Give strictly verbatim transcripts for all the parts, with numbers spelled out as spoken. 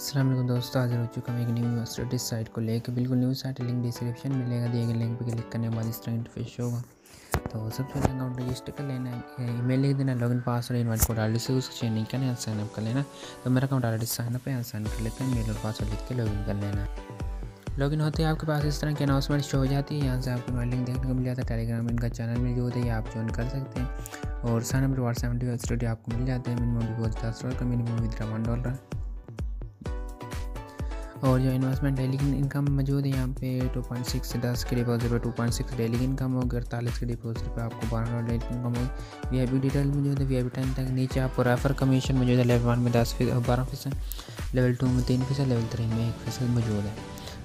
अस्सलाम वालेकुम दोस्तों, हाजिर हो चुका हूँ एक न्यू यूएसडीटी साइट को लेकर। बिल्कुल न्यू साइट, लिंक डिस्क्रिप्शन में मिलेगा। दिए गए लिंक पे क्लिक करने के बाद इस तरह इंटरफेस होगा। तो सबसे पहले अकाउंट रजिस्टर कर लेना है, ईमेल लिख देना, login password invite code ID से उसको चेंज नहीं करना है, साइनअप कर लेना। तो मेरा अकाउंट ऑलरेडी साइनअप है, साइन कर लेते हैं, मेल और पासवर्ड लिख के लॉगिन कर लेना। लॉगिन होते हैं आपके पास इस तरह की अनाउंसमेंट शो हो जाती है। यहाँ से आपको हमारा लिंक देखने को मिल जाता है, टेलीग्राम इनका चैनल में जो होता है आप ज्वाइन कर सकते हैं। और साइन नंबर व्हाट्सएप यूएसडीटी आपको मिल जाते हैं, मिनिमम डिपॉजिट दस डॉलर का, मिनिमम विथड्रॉ वन डॉलर और जो इन्वेस्टमेंट डेली इनकम मौजूद है यहाँ पे टू पॉइंट सिक्स से दस के डिपॉजिट पे two point six daily income होगी, अड़तालीस के डिपॉजिट पे आपको बारह डॉलर डेली इनकम होगी। वी आई पी डिटेल मौजूद है, वी आई पी टाइम तक नीचे आपको रेफर कमीशन मौजूद है। लेवल वन में दस फीसद बारह फीसद, लेवल टू में तीन फीसद, लेवल थ्री में एक फीसद मौजूद है।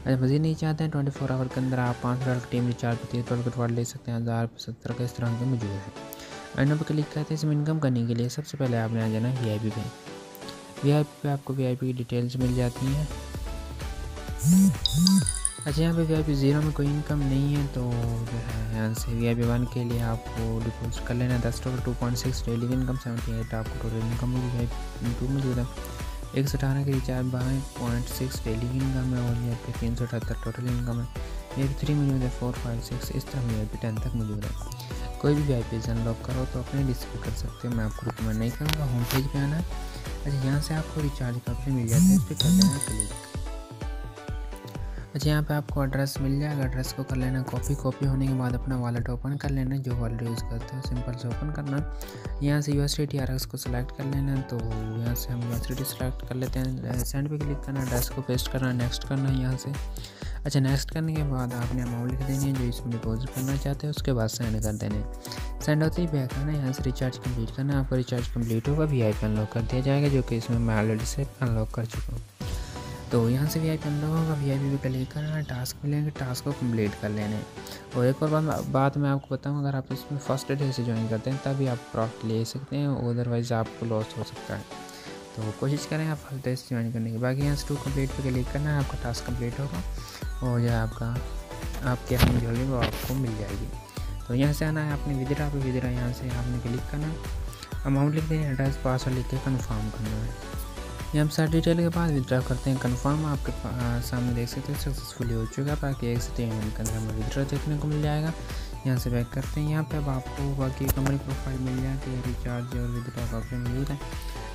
अच्छा मज़ीद नहीं चाहते हैं, ट्वेंटी फोर आवर के अंदर आप पाँच डॉलर की टीम रिचार्ज पर तीस डॉलर कटवा ले सकते हैं, हज़ार पचहत्तर का इस तरह का मौजूद है। अर्नर पर क्लिक करते हैं। इसमें इनकम करने के लिए सबसे पहले आपने आ जाना है वी आई पी पे। वी आई पी पे आपको वी आई पी की डिटेल्स मिल जाती हैं। अच्छा यहाँ पे वी आई पी ज़ीरो में कोई इनकम नहीं है, तो जो है यहाँ से वी आई पी वन के लिए आपको डिपॉजिट कर लेना दस dollar, two point six daily income, seventy eight आपको टोटल इनकम होगी। वी आई पी टू में जो है एक सौ अठारह के रिचार्ज बारह पॉइंट सिक्स डेली इनकम है और यहाँ पे तीन सौ अठहत्तर टोटल इनकम है। वी आई पी थ्री में जो है फोर फाइव सिक्स इस तरह वी आई पी टेन तक मौजूद है। कोई भी वी आई पी अनलॉक करो तो अपने डिस्प्ले कर सकते हैं, मैं आपको रिकमेंड नहीं करूँगा। होम पेज पर आना है। अच्छा यहाँ से आपको रिचार्ज का ऑप्शन मिल जाता है, इस पर कर लेना क्लिक। अच्छा यहाँ पे आपको एड्रेस मिल जाएगा, एड्रेस को कर लेना कॉपी। कॉपी होने के बाद अपना वॉलेट ओपन कर लेना, जो वॉलेट यूज़ करते हैं सिंपल से ओपन करना। यहाँ से यूएसडीटी आरएक्स को सिलेक्ट कर लेना, तो यहाँ से हम यूएसडीटी सिलेक्ट कर लेते हैं। सेंड पे क्लिक करना, एड्रेस को पेस्ट करना, नेक्स्ट करना है यहाँ से। अच्छा नेक्स्ट करने के बाद आपने अमाउंट लिख देनी है जो इसमें डिपॉजिट करना चाहते हैं, उसके बाद सेंड कर देने। सेंड होते ही बैक आना, यहाँ से रिचार्ज कम्प्लीट करना। आपका रिचार्ज कम्प्लीट होगा, वी आई पी अनलॉक कर दिया जाएगा, जो कि इसमें मैं ऑलरेडी से अनलॉक कर चुका हूँ। तो यहाँ से वी आई पी अनलॉक होगा, वी आई पी पे क्लिक करना, टास्क मिलेंगे, टास्क को कंप्लीट कर लेने। और एक और बात बात मैं आपको बताऊँ, अगर आप इसमें फर्स्ट डे से ज्वाइन करते हैं तभी आप प्रॉफिट ले सकते हैं, अदरवाइज़ आपको लॉस हो सकता है। तो कोशिश करें आप फर्स्ट डे से ज्वाइन करने की। बाकी यहाँ से टू कम्प्लीट पे क्लिक करना है, आपका टास्क कम्प्लीट होगा और जो आपका आपके अपनी ज्वेलरी वो आपको मिल जाएगी। तो यहाँ से आना है आपने विद्रा पे, विद्रा यहाँ से आपने क्लिक करना, अमाउंट लिख देना, एड्रेस पासवर्ड लिख के कन्फर्म करना है। ये हम सारी डिटेल के बाद विथड्रॉ करते हैं कंफर्म। आपके सामने देख सकते हैं सक्सेसफुली हो चुका है। बाकी एक से तीन मिनट के अंदर हमें विथड्रॉ देखने को मिल जाएगा। यहाँ से बैक करते हैं। यहाँ पे अब आपको बाकी कंपनी प्रोफाइल मिल जाती है, रिचार्ज और विथड्रॉ का ऑप्शन मौजूद है,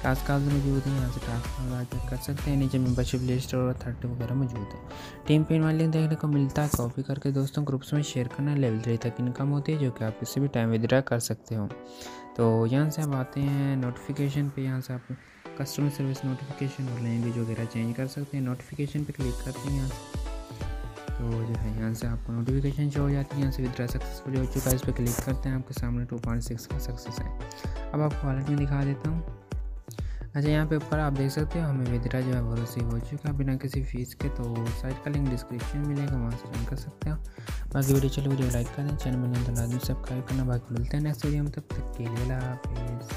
टास्क कार्ड मौजूद है, यहाँ से टास्क कार्ड चेक कर सकते हैं। नीचे मेंबरशिप लिस्ट और अथॉरिटी वगैरह मौजूद है। टीम पे इनवाइट लिंक देखने को मिलता है, कॉपी करके दोस्तों ग्रुप्स में शेयर करना। लेवल थ्री तक इनकम होती है, जो कि आप किसी भी टाइम विथड्रॉ कर सकते हो। तो यहाँ से आप आते हैं नोटिफिकेशन पे, यहाँ से आप कस्टमर सर्विस नोटिफिकेशन और लैंग्वेज वगैरह चेंज कर सकते हैं। नोटिफिकेशन पे क्लिक करते हैं यहाँ से, तो जो है यहाँ से आपको नोटिफिकेशन शो हो जाती है। यहाँ से विथड्रॉ सक्सेसफुल हो चुका है, इस पर क्लिक करते हैं, आपके सामने टू पॉइंट सिक्स का सक्सेस है। अब आपको वॉलेट में दिखा देता हूँ। अच्छा यहाँ पे ऊपर आप देख सकते हो हमें विथड्रॉ जो है वो रिसीव हो चुका है बिना किसी फीस के। तो साइट का लिंक डिस्क्रिप्शन मिलेगा, वहाँ से ज्वाइन कर सकते हो। बाकी वीडियो चलो वीडियो लाइक करें, चैनल में लाजमी सब्सक्राइब करना। बाकी मिलते हैं नेक्स्ट वीडियो में, तब तक के लिए हाफिज़।